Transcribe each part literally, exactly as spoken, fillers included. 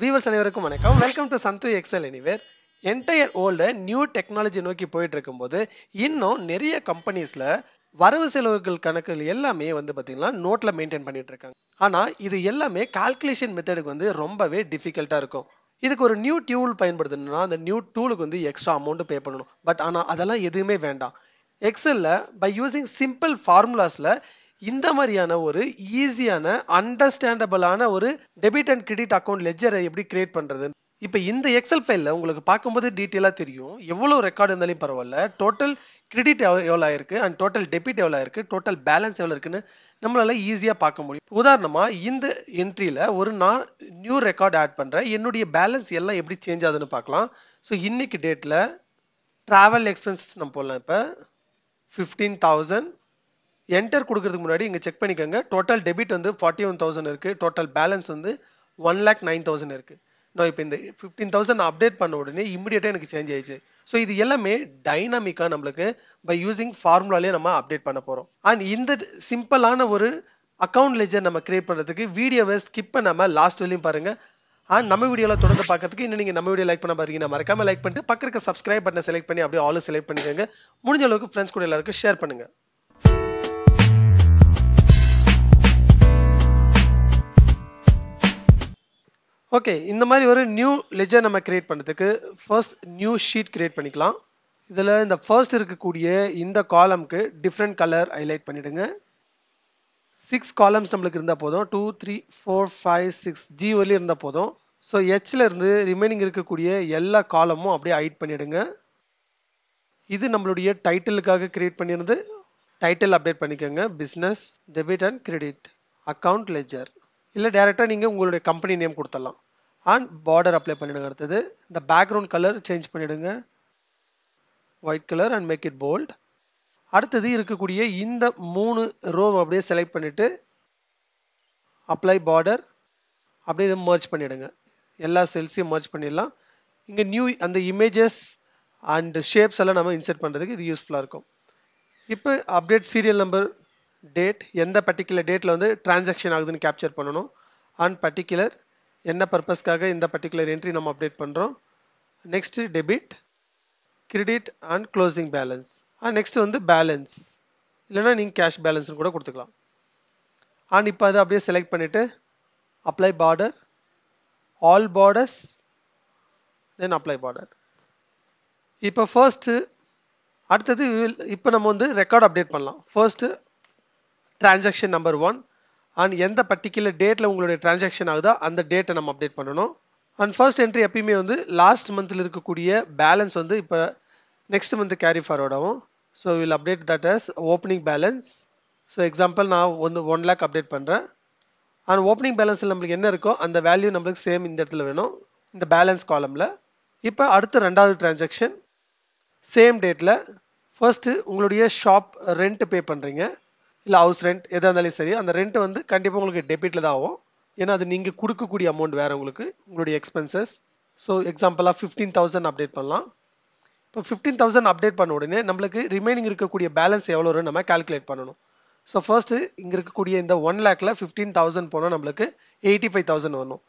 Viewers அனைவருக்கும் வணக்கம். Welcome to Santhu Excel anywhere. Entire old new technology நோக்கி போயிட்டு இருக்கும்போது இன்னும் நிறைய கம்பெனிஸில் வரவு செலவுகள் கணக்குகள் எல்லாமே வந்து பார்த்திங்கன்னா நோட்டில் மெயின்டைன் பண்ணிட்டு இருக்காங்க. ஆனால் இது எல்லாமே கால்குலேஷன் மெத்தடுக்கு வந்து ரொம்பவே டிஃபிகல்ட்டாக இருக்கும். இதுக்கு ஒரு நியூ டூல் பயன்படுத்தணும்னா அந்த நியூ டூலுக்கு வந்து எக்ஸ்ட்ரா அமௌண்ட்டு பே பண்ணணும். பட் ஆனால் அதெல்லாம் எதுவுமே வேண்டாம். எக்ஸலில் பை யூஸிங் சிம்பிள் ஃபார்முலாஸில் இந்த மாதிரியான ஒரு ஈஸியான அண்டர்ஸ்டாண்டபிளான ஒரு டெபிட் அண்ட் கிரெடிட் அக்கௌண்ட் லெட்ஜரை எப்படி கிரியேட் பண்ணுறது. இப்போ இந்த எக்ஸல் ஃபைலில் உங்களுக்கு பார்க்கும்போது டீட்டெயிலாக தெரியும். எவ்வளோ ரெக்கார்டு இருந்தாலும் பரவாயில்ல, டோட்டல் கிரெடிட் எவ்வளோ எவ்வளோ ஆயிருக்கு அண்ட் டோட்டல் டெபிட் எவ்வளோ ஆயிருக்கு, டோட்டல் பேலன்ஸ் எவ்வளோ இருக்குன்னு நம்மளால் ஈஸியாக பார்க்க முடியும். உதாரணமாக இந்த என்ட்ரியில் ஒரு நான் நியூ ரெக்கார்டு ஆட் பண்ணுறேன். என்னுடைய பேலன்ஸ் எல்லாம் எப்படி சேஞ்ச் ஆகுதுன்னு பார்க்கலாம். ஸோ இன்றைக்கி டேட்டில் ட்ராவல் எக்ஸ்பென்சஸ் நம்ம போடலாம். இப்போ ஃபிஃப்டீன் தௌசண்ட் என்டர் கொடுக்கறதுக்கு முன்னாடி இங்கே செக் பண்ணிக்கோங்க. டோட்டல் டெபிட் வந்து ஃபார்ட்டி ஒன் தௌசண்ட் இருக்குது, டோட்டல் பேலன்ஸ் வந்து ஒன் லேக் நைன் தௌசண்ட் இருக்குது. நான் இப்போ இந்த ஃபிஃப்டீன் தௌசண்ட் அப்டேட் பண்ண உடனே இமிடியேட்டாக எனக்கு சேஞ்ச் ஆயிடுச்சு. ஸோ இது எல்லாமே டைனாமிக்காக நம்மளுக்கு பை யூஸிங் ஃபார்முலாலே நம்ம அப்டேட் பண்ண போகிறோம். அண்ட் இந்த சிம்பிளான ஒரு அக்கௌண்ட் லெட்ஜர் நம்ம கிரியேட் பண்ணுறதுக்கு வீடியோவை ஸ்கிப் பண்ணாமல் லாஸ்ட் வரையும் பாருங்கள். அண்ட் நம்ம வீடியோவில் தொடர்ந்து பார்க்கறதுக்கு இன்னும் நீங்கள் நம்ம வீடியோ லைக் பண்ண பாருங்க, நான் மறக்காமல் லைக் பண்ணிட்டு பக்கம் இருக்க சப்ஸ்கிரைப் பட்டனை செலக்ட் பண்ணி அப்படியே ஆலும் செலக்ட் பண்ணிக்கோங்க. முடிஞ்ச அளவுக்கு ஃப்ரெண்ட்ஸ் கூட எல்லாருக்கும் ஷேர் பண்ணுங்கள். ஓகே, இந்த மாதிரி ஒரு நியூ லெட்ஜர் நம்ம கிரியேட் பண்ணுறதுக்கு ஃபர்ஸ்ட் நியூ ஷீட் கிரியேட் பண்ணிக்கலாம். இதில் இந்த ஃபர்ஸ்ட் இருக்கக்கூடிய இந்த காலம்க்கு டிஃப்ரெண்ட் கலர் ஹைலைட் பண்ணிவிடுங்க. சிக்ஸ் காலம்ஸ் நம்மளுக்கு இருந்தால் போதும். Two three four five six G வரையும் இருந்தால் போதும். ஸோ ஹெச்சில் இருந்து ரிமைனிங் இருக்கக்கூடிய எல்லா காலமும் அப்படியே ஹைட் பண்ணிவிடுங்க. இது நம்மளுடைய டைட்டிலுக்காக கிரியேட் பண்ணியிருந்து டைட்டில் அப்டேட் பண்ணிக்கோங்க. Business debit and credit account ledger இல்லை டேரெக்டாக நீங்கள் உங்களுடைய கம்பெனி நேம் கொடுத்துடலாம். அண்ட் பார்டர் அப்ளை பண்ணிவிடுங்க. அடுத்தது இந்த பேக்ரவுண்ட் கலர் சேஞ்ச் பண்ணிவிடுங்க, white colour and make it bold. அடுத்தது இருக்கக்கூடிய இந்த மூணு ரோவை அப்படியே செலக்ட் பண்ணிவிட்டு அப்ளை பார்டர் அப்படியே இதை மர்ஜ் பண்ணிவிடுங்க. எல்லா செல்ஸையும் மர்ஜ் பண்ணிடலாம். இங்கே நியூ அந்த இமேஜஸ் அண்டு ஷேப்ஸ் எல்லாம் நம்ம இன்சர்ட் பண்ணுறதுக்கு இது யூஸ்ஃபுல்லாக இருக்கும். இப்போ அப்டேட் சீரியல் நம்பர், டேட், எந்த பர்டிகுலர் டேட்டில் வந்து டிரான்சாக்ஷன் ஆகுதுன்னு கேப்சர் பண்ணணும். அண்ட் பர்டிகுலர் என்ன பர்பஸ்க்காக இந்த பர்டிகுலர் என்ட்ரி நம்ம அப்டேட் பண்ணுறோம். Next debit, credit and closing balance. And next வந்து பேலன்ஸ், இல்லைனா நீங்கள் கேஷ் பேலன்ஸ்னு கூட கொடுத்துக்கலாம். அண்ட் இப்போ அதை அப்படியே செலக்ட் பண்ணிவிட்டு apply border, all borders, then apply border. இப்போ ஃபர்ஸ்ட்டு அடுத்தது இப்போ நம்ம வந்து ரெக்கார்ட் அப்டேட் பண்ணலாம். First transaction number one and எந்த பர்டிகுலர் டேட்டில் உங்களுடைய டிரான்சாக்ஷன் ஆகுதோ அந்த டேட்டை நம்ம அப்டேட் பண்ணணும். அண்ட் ஃபர்ஸ்ட் என்ட்ரி எப்பயுமே வந்து லாஸ்ட் மந்தில் இருக்கக்கூடிய பேலன்ஸ் வந்து இப்போ நெக்ஸ்ட் மந்த் கேரி ஃபார்வர்ட் ஆகும். So will update that as opening balance. So example நான் ஒன்று ஒன் லேக் அப்டேட் பண்ணுறேன். அண்ட் ஓப்பனிங் பேலன்ஸில் நம்மளுக்கு என்ன இருக்கோ அந்த வேல்யூ நம்மளுக்கு சேம் இந்த இடத்துல வேணும், இந்த பேலன்ஸ் காலமில். இப்போ அடுத்து ரெண்டாவது டிரான்சாக்ஷன் சேம் டேட்டில். ஃபர்ஸ்ட்டு உங்களுடைய ஷாப் ரெண்ட்டு பே பண்ணுறீங்க, இல்லை ஹவுஸ் ரெண்ட், எதாக இருந்தாலும் சரி. அந்த ரெண்ட் வந்து கண்டிப்பாக உங்களுக்கு டெபிட்டில் தான் ஆகும், ஏன்னா அது நீங்கள் கொடுக்கக்கூடிய அமௌண்ட் வேறு உங்களுக்கு உங்களுடைய எக்ஸ்பென்சஸ். ஸோ எக்ஸாம்பிளாக ஃபிஃப்டீன் தௌசண்ட் அப்டேட் பண்ணலாம். இப்போ ஃபிஃப்டீன் தௌசண்ட் அப்டேட் பண்ண உடனே நம்மளுக்கு ரிமைனிங் இருக்கக்கூடிய பேலன்ஸ் எவ்வளோன்னு நம்ம கால்குலேட் பண்ணணும். ஸோ ஃபர்ஸ்ட்டு இங்கே இருக்கக்கூடிய இந்த ஒன் லேக்கில் ஃபிஃப்டீன் தௌசண்ட் போனால் நம்மளுக்கு எயிட்டி ஃபைவ் தௌசண்ட் வரணும்.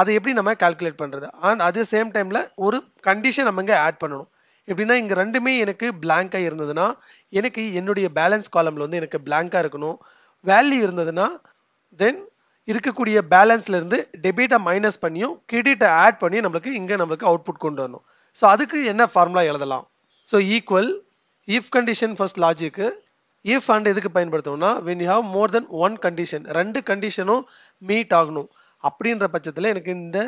அதை எப்படி நம்ம கால்குலேட் பண்ணுறது? அண்ட் அதே சேம் டைமில் ஒரு கண்டிஷன் நம்ம இங்கே ஆட் பண்ணணும். எப்படின்னா இங்கே ரெண்டுமே எனக்கு பிளாங்காக இருந்ததுன்னா எனக்கு என்னுடைய பேலன்ஸ் காலமில் வந்து எனக்கு பிளாங்காக இருக்கணும். வேல்யூ இருந்ததுன்னா தென் இருக்கக்கூடிய பேலன்ஸ்லேருந்து டெபிட்டை மைனஸ் பண்ணியும் கிரெடிட்டை ஆட் பண்ணியும் நம்மளுக்கு இங்கே நம்மளுக்கு அவுட்புட் கொண்டு வரணும். ஸோ அதுக்கு என்ன ஃபார்முலா எழுதலாம்? So equal if condition first logic if and எதுக்கு பயன்படுத்தணும்னா when you have more than one condition, ரெண்டு கண்டிஷனும் மீட் ஆகணும். அப்படின்ற பட்சத்தில் எனக்கு இந்த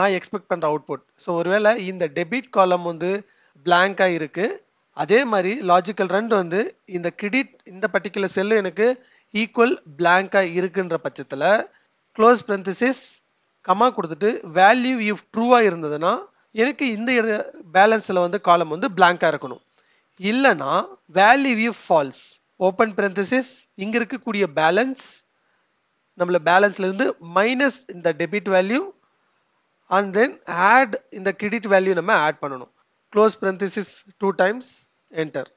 நான் எக்ஸ்பெக்ட் பண்ணுற அவுட்புட். ஸோ ஒருவேளை இந்த டெபிட் காலம் வந்து பிளாங்காக இருக்குது, அதே மாதிரி லாஜிக்கல் ரெண்டு வந்து இந்த கிரெடிட் இந்த பர்டிகுலர் செல்லு எனக்கு ஈக்குவல் பிளாங்காக இருக்குன்ற பட்சத்தில் க்ளோஸ் பிரந்தசிஸ் கமா கொடுத்துட்டு வேல்யூ இஃப் ட்ரூவாக இருந்ததுன்னா எனக்கு இந்த பேலன்ஸில் வந்து காலம் வந்து பிளாங்காக இருக்கணும். இல்லைனா value if false open parenthesis இங்கே இருக்கக்கூடிய பேலன்ஸ் நம்மள பேலன்ஸ்லேருந்து மைனஸ் இந்த debit value and then add இந்த கிரெடிட் வேல்யூ நம்ம ஆட் பண்ணணும். Close parenthesis two times enter.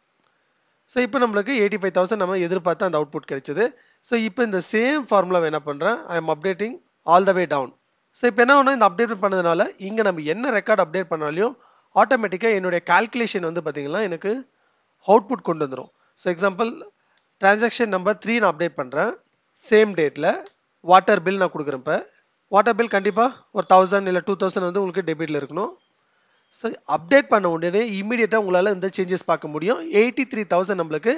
So இப்போ நம்மளுக்கு எயிட்டி ஃபைவ் தௌசண்ட் நம்ம எதிர்பார்த்து அந்த அவுட்புட் கிடைச்சிது. ஸோ இப்போ இந்த சேம் ஃபார்முலாவை என்ன பண்ணுறேன், I am updating all the way down. So இப்போ என்ன ஒன்று இந்த அப்டேட் பண்ணதுனால இங்கே நம்ம என்ன ரெக்கார்ட் அப்டேட் பண்ணாலையும் ஆட்டோமேட்டிக்காக என்னுடைய கால்குலேஷன் வந்து பார்த்திங்கன்னா எனக்கு அவுட்புட் கொண்டு வந்துடும். So example transaction number three நான் அப்டேட் பண்ணுறேன், சேம் டேட்டில் வாட்டர் பில் நான் கொடுக்குறேன். இப்போ வாட்டர் பில் கண்டிப்பாக ஒரு தௌசண்ட் இல்லை டூ தௌசண்ட் வந்து உங்களுக்கு டெபிட்டில் இருக்கணும். ஸோ அப்டேட் பண்ண உடனே இமீடியட்டாக உங்களால் இந்த சேஞ்சஸ் பார்க்க முடியும். எயிட்டி த்ரீ தௌசண்ட் நம்மளுக்கு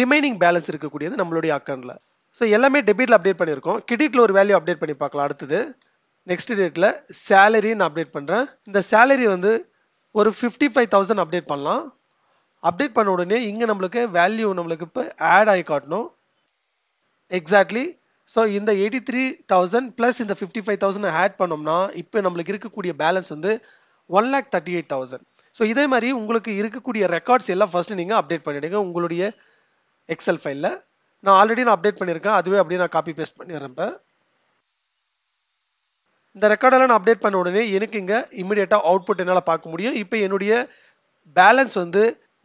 ரிமைனிங் பேலன்ஸ் இருக்கக்கூடியது நம்மளுடைய அக்கௌண்ட்டில். ஸோ எல்லாமே டெபிட்டில் அப்டேட் பண்ணியிருக்கோம். கிரெடிட்டில் ஒரு வேல்யூ அப்டேட் பண்ணி பார்க்கலாம். அடுத்தது நெக்ஸ்ட் டேட்டில் சேலரி நான் அப்டேட் பண்ணுறேன். இந்த சேலரி வந்து ஒரு ஃபிஃப்டி ஃபைவ் தௌசண்ட் அப்டேட் பண்ணலாம். அப்டேட் பண்ண உடனே இங்கே நம்மளுக்கு வேல்யூ நம்மளுக்கு இப்போ ஆட் ஆகி காட்டணும் எக்ஸாக்ட்லி. ஸோ இந்த எயிட்டி த்ரீ தௌசண்ட் ப்ளஸ் இந்த ஃபிஃப்டி ஃபைவ் தௌசண்ட் ஆட் பண்ணோம்னா இப்போ நம்மளுக்கு இருக்கக்கூடிய பேலன்ஸ் வந்து one lakh thirty eight thousand. So இதே மாதிரி உங்களுக்கு இருக்கக்கூடிய ரெக்கார்ட்ஸ் எல்லாம் ஃபஸ்ட்டு நீங்கள் அப்டேட் பண்ணிவிடுங்க உங்களுடைய எக்ஸல் ஃபைலில். நான் ஆல்ரெடி நான் அப்டேட் பண்ணியிருக்கேன், அதுவே அப்படியே நான் காப்பி பேஸ்ட் பண்ணிடுறேன். இப்போ இந்த ரெக்கார்டெல்லாம் நான் அப்டேட் பண்ண உடனே எனக்கு இங்கே இமீடியட்டாக அவுட்புட் என்னால் பார்க்க முடியும். இப்போ என்னுடைய பேலன்ஸ் வந்து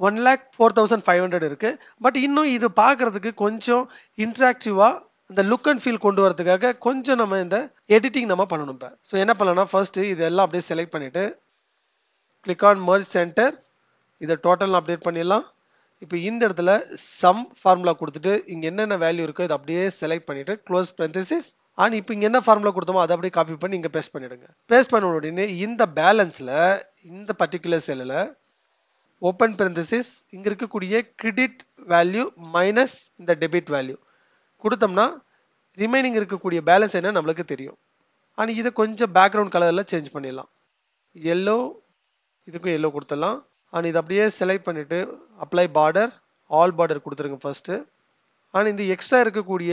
one lakh four thousand five hundred இருக்குது. பட் இன்னும் இது பார்க்குறதுக்கு கொஞ்சம் இன்ட்ராக்டிவாக இந்த லுக் அண்ட் ஃபீல் கொண்டு வரதுக்காக கொஞ்சம் நம்ம இந்த எடிட்டிங் நம்ம பண்ணணும். இப்போ ஸோ என்ன பண்ணலாம்னா ஃபர்ஸ்ட்டு இதெல்லாம் அப்படியே செலக்ட் பண்ணிவிட்டு கிளிக் ஆன் மர்ஜ் சென்டர், இதை டோட்டல் அப்டேட் பண்ணிடலாம். இப்போ இந்த இடத்துல சம் ஃபார்முலா கொடுத்துட்டு இங்கே என்னென்ன வேல்யூ இருக்கோ இதை அப்படியே செலக்ட் பண்ணிவிட்டு க்ளோஸ் பிரந்தசிஸ் அண்ட் இப்போ இங்கே என்ன ஃபார்முலா கொடுத்தோமோ அதை அப்படியே காப்பி பண்ணி இங்கே பேஸ்ட் பண்ணிவிடுங்க. பேஸ்ட் பண்ண உடனே இந்த பேலன்ஸில் இந்த பர்டிகுலர் செல்லில் ஓப்பன் பிரந்தசிஸ் இங்கே இருக்கக்கூடிய கிரெடிட் வேல்யூ மைனஸ் இந்த டெபிட் வேல்யூ கொடுத்தோம்னா ரிமைனிங் இருக்கக்கூடிய பேலன்ஸ் என்ன நம்மளுக்கு தெரியும். அண்ட் இதை கொஞ்சம் பேக்ரவுண்ட் கலரில் சேஞ்ச் பண்ணிடலாம். எல்லோ இதுக்கும் எல்லோ கொடுத்துடலாம். அண்ட் இது அப்படியே செலக்ட் பண்ணிவிட்டு அப்ளை பார்டர் ஆல் பார்டர் கொடுத்துருங்க ஃபஸ்ட்டு. அண்ட் இந்த எக்ஸ்ட்ரா இருக்கக்கூடிய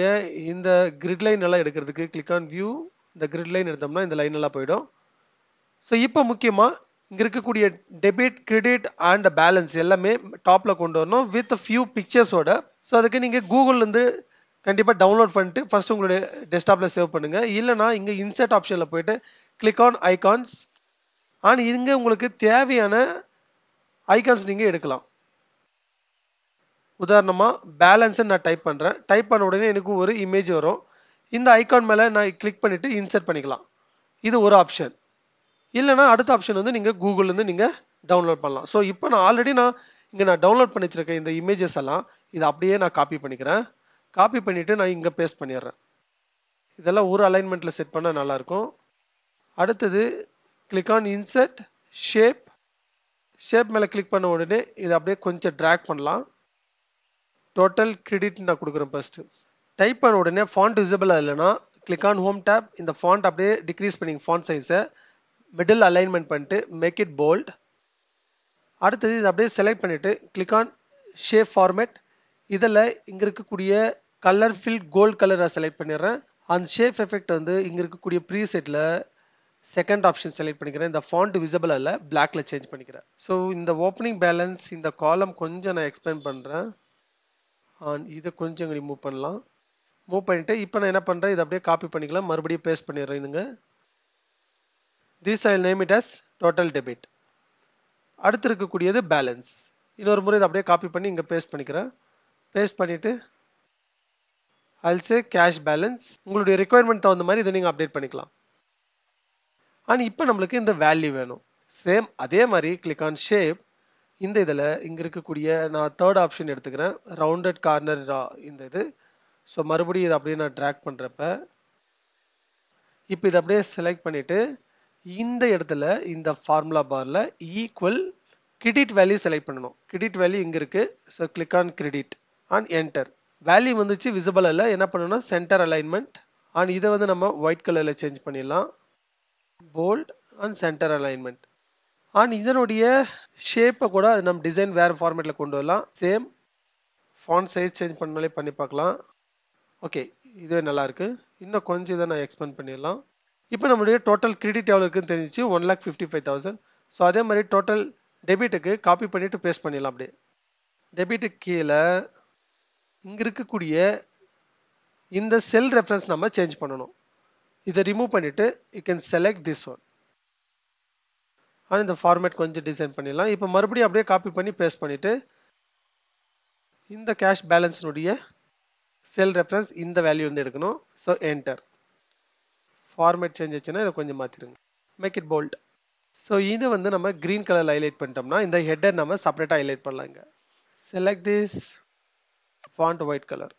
இந்த கிரிட் லைன் எல்லாம் எடுக்கிறதுக்கு கிளிக் ஆன் வியூ, இந்த கிரிட் லைன் எடுத்தோம்னா இந்த லைன் எல்லாம் போயிடும். ஸோ இப்போ முக்கியமாக இங்கே இருக்கக்கூடிய டெபிட் கிரெடிட் அண்ட் பேலன்ஸ் எல்லாமே டாப்பில் கொண்டு வரணும் வித் ஃபியூ பிக்சர்ஸோட. ஸோ அதுக்கு நீங்கள் கூகுள்லேருந்து கண்டிப்பாக டவுன்லோட் பண்ணிட்டு ஃபஸ்ட்டு உங்களுடைய டெஸ்க்டாப்பில் சேவ் பண்ணுங்கள். இல்லைனா இங்கே இன்சர்ட் ஆப்ஷனில் போய்ட்டு கிளிக் ஆன் ஐகான்ஸ் அண்ட் இங்கே உங்களுக்கு தேவையான ஐகான்ஸ் நீங்கள் எடுக்கலாம். உதாரணமாக பேலன்ஸுன்னு நான் டைப் பண்ணுறேன். டைப் பண்ண உடனே எனக்கு ஒரு இமேஜ் வரும். இந்த ஐகான் மேலே நான் கிளிக் பண்ணிவிட்டு இன்சர்ட் பண்ணிக்கலாம். இது ஒரு ஆப்ஷன். இல்லைனா அடுத்த ஆப்ஷன் வந்து நீங்கள் கூகுள்லேருந்து நீங்கள் டவுன்லோட் பண்ணலாம். ஸோ இப்போ நான் ஆல்ரெடி நான் இங்கே நான் டவுன்லோட் பண்ணி வச்சுருக்கேன் இந்த இமேஜஸ் எல்லாம். இதை அப்படியே நான் காப்பி பண்ணிக்கிறேன். காப்பி பண்ணிவிட்டு நான் இங்கே பேஸ்ட் பண்ணிடுறேன். இதெல்லாம் ஒரு அலைன்மெண்ட்டில் செட் பண்ணால் நல்லாயிருக்கும். அடுத்தது click on insert shape, shape மேலே கிளிக் பண்ண உடனே இதை அப்படியே கொஞ்சம் ட்ராக் பண்ணலாம். டோட்டல் கிரெடிட் நான் கொடுக்குறேன் ஃபஸ்ட்டு. டைப் பண்ண உடனே ஃபாண்ட் விசிபிளாக இல்லைனா கிளிக் ஆன் ஹோம் டேப், இந்த ஃபாண்ட் அப்படியே டிக்ரீஸ் பண்ணிங்க ஃபாண்ட் சைஸை. மிடில் அலைன்மெண்ட் பண்ணிட்டு மேக் இட் போல்ட். அடுத்தது இதை அப்படியே செலக்ட் பண்ணிவிட்டு கிளிக் ஆன் ஷேப் ஃபார்மேட், இதில் இங்கே இருக்கக்கூடிய கலர் ஃபில் கோல்ட் கலர் நான் செலக்ட் பண்ணிடுறேன். அந்த ஷேப் எஃபெக்ட் வந்து இங்கே இருக்கக்கூடிய ப்ரீசெட்டில் செகண்ட் ஆப்ஷன் செலக்ட் பண்ணிக்கிறேன். இந்த ஃபாண்ட் விசிபிளாக இல்லை, பிளாக்ல சேஞ்ச் பண்ணிக்கிறேன். ஸோ இந்த ஓப்பனிங் பேலன்ஸ் இந்த காலம் கொஞ்சம் நான் எக்ஸ்பிளைன் பண்ணுறேன். இதை கொஞ்சம் இங்கே மூவ் பண்ணலாம். மூவ் பண்ணிவிட்டு இப்போ நான் என்ன பண்ணுறேன், இதை அப்படியே காப்பி பண்ணிக்கலாம், மறுபடியும் பேஸ்ட் பண்ணிடுறேன். இதுங்க this I name it as total debit. அடுத்து இருக்கக்கூடியது பேலன்ஸ். இன்னொரு முறை இதை அப்படியே காப்பி பண்ணி இங்கே பேஸ்ட் பண்ணிக்கிறேன். பேஸ்ட் பண்ணிவிட்டு அல்சே கேஷ் பேலன்ஸ், உங்களுடைய ரெக்குயர்மெண்ட் தகுந்த மாதிரி இதை நீங்கள் அப்டேட் பண்ணிக்கலாம். ஆனால் இப்போ நம்மளுக்கு இந்த வேல்யூ வேணும். சேம் அதே மாதிரி கிளிக் ஆன் ஷேப், இந்த இதில் இங்கே இருக்கக்கூடிய நான் தேர்ட் ஆப்ஷன் எடுத்துக்கிறேன் ரவுண்டட் கார்னர் இந்த இது. ஸோ மறுபடியும் இதை அப்படியே நான் ட்ராக் பண்ணுறப்ப இப்போ இதை அப்படியே செலக்ட் பண்ணிவிட்டு இந்த இடத்துல இந்த ஃபார்முலா பாரில் ஈக்குவல் கிரெடிட் வேல்யூ செலக்ட் பண்ணணும். கிரெடிட் வேல்யூ இங்கே இருக்குது. So click on credit and enter. Value வந்துச்சு, விசிபிள் இல்லை. என்ன பண்ணணும்னா சென்டர் அலைன்மெண்ட் அண்ட் இதை வந்து நம்ம ஒயிட் கலரில் சேஞ்ச் பண்ணிடலாம். Bold and centre alignment and இதனுடைய ஷேப்பை கூட அது நம்ம டிசைன் வேறு ஃபார்மேட்டில் கொண்டு வரலாம். சேம் ஃபாண்ட் சைஸ் சேஞ்ச் பண்ணாலே பண்ணி பார்க்கலாம். ஓகே, இதுவே நல்லாயிருக்கு. இன்னும் கொஞ்சம் இதை நான் எக்ஸ்பேண்ட் பண்ணிடலாம். இப்போ நம்மளுடைய டோட்டல் கிரெடிட் எவ்வளோ இருக்குன்னு தெரிஞ்சிச்சு, one lakh fifty five thousand. So அதே மாதிரி டோட்டல் டெபிட்டுக்கு காப்பி பண்ணிவிட்டு பேஸ்ட் பண்ணிடலாம். அப்படியே டெபிட்டுக்கு கீழே இங்கே இருக்கக்கூடிய இந்த செல் ரெஃபரன்ஸ் நம்ம சேஞ்ச் பண்ணணும். இதை ரிமூவ் பண்ணிவிட்டு you can select this one ஆனால் இந்த ஃபார்மேட் கொஞ்சம் டிசைன் பண்ணிடலாம். இப்போ மறுபடியும் அப்படியே காப்பி பண்ணி பேஸ்ட் பண்ணிவிட்டு இந்த கேஷ் பேலன்ஸினுடைய செல் ரெஃபரன்ஸ் இந்த வேல்யூ வந்து எடுக்கணும். So enter. ஃபார்மேட் சேஞ்ச் ஆச்சுன்னா இதை கொஞ்சம் மாற்றிடுங்க. Make it bold. ஸோ இது வந்து நம்ம க்ரீன் கலரில் ஹைலைட் பண்ணிட்டோம்னா இந்த ஹெட்டர் நம்ம செப்ரேட்டாக ஹைலைட் பண்ணலாங்க. Select this font white colour.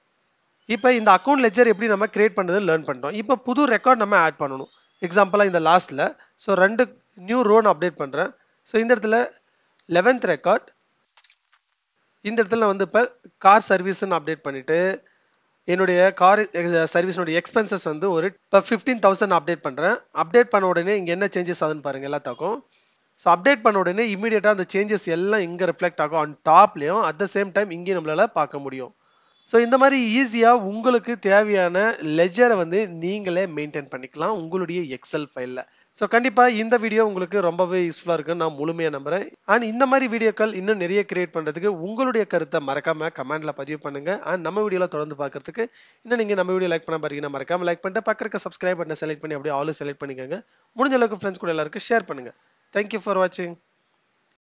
இப்போ இந்த அக்கௌண்ட் லெட்ஜர் எப்படி நம்ம கிரியேட் பண்ணுறதுன்னு லேர்ன் பண்ணிட்டோம். இப்போ புது ரெக்கார்ட் நம்ம ஆட் பண்ணணும். எக்ஸாம்பிளாக இந்த லாஸ்ட்டில் ஸோ ரெண்டு நியூ ரோன் அப்டேட் பண்ணுறேன். ஸோ இந்த இடத்துல லெவன்த் ரெக்கார்ட், இந்த இடத்துல வந்து இப்போ கார் சர்வீஸ்ன்னு அப்டேட் பண்ணிவிட்டு என்னுடைய கார் சர்வீஸினுடைய எக்ஸ்பென்சஸ் வந்து ஒரு இப்போ ஃபிஃப்டீன் தௌசண்ட் அப்டேட் பண்ணுறேன். அப்டேட் பண்ண உடனே இங்கே என்ன சேஞ்சஸ் ஆகுதுன்னு பாருங்கள் எல்லாத்தாக்கும். ஸோ அப்டேட் பண்ண உடனே இமீடியட்டாக அந்த சேஞ்சஸ் எல்லாம் இங்கே ரிஃப்ளெக்ட் ஆகும் ஆன் டாப்லேயும். அட் த சேம் டைம் இங்கேயும் நம்மளால் பார்க்க முடியும். ஸோ இந்த மாதிரி ஈஸியாக உங்களுக்கு தேவையான லெஜரை வந்து நீங்களே மெயின்டைன் பண்ணிக்கலாம் உங்களுடைய எக்ஸல் ஃபைலில். ஸோ கண்டிப்பாக இந்த வீடியோ உங்களுக்கு ரொம்பவே யூஸ்ஃபுல்லாக இருக்குன்னு நான் முழுமையாக நம்புகிறேன். அண்ட் இந்த மாதிரி வீடியோக்கள் இன்னும் நிறைய கிரியேட் பண்ணுறதுக்கு உங்களுடைய கருத்தை மறக்காமல் கமெண்டில் பதிவு பண்ணுங்கள். அண்ட் நம்ம வீடியோவில் தொடர்ந்து பார்க்குறதுக்கு இன்னும் நீங்கள் நம்ம வீடியோ லைக் பண்ண பாருங்கன்னா மறக்காமல் லைக் பண்ணிட்டு பக்கத்துக்கு சப்ஸ்கிரைப் பண்ண செலக்ட் பண்ணி அப்படியே ஆளும் செலக்ட் பண்ணிக்கோங்க. முடிஞ்ச அளவுக்கு ஃப்ரெண்ட்ஸ் கூட எல்லாருக்கும் ஷேர் பண்ணுங்கள். தேங்க்யூ ஃபார் வாட்சிங்.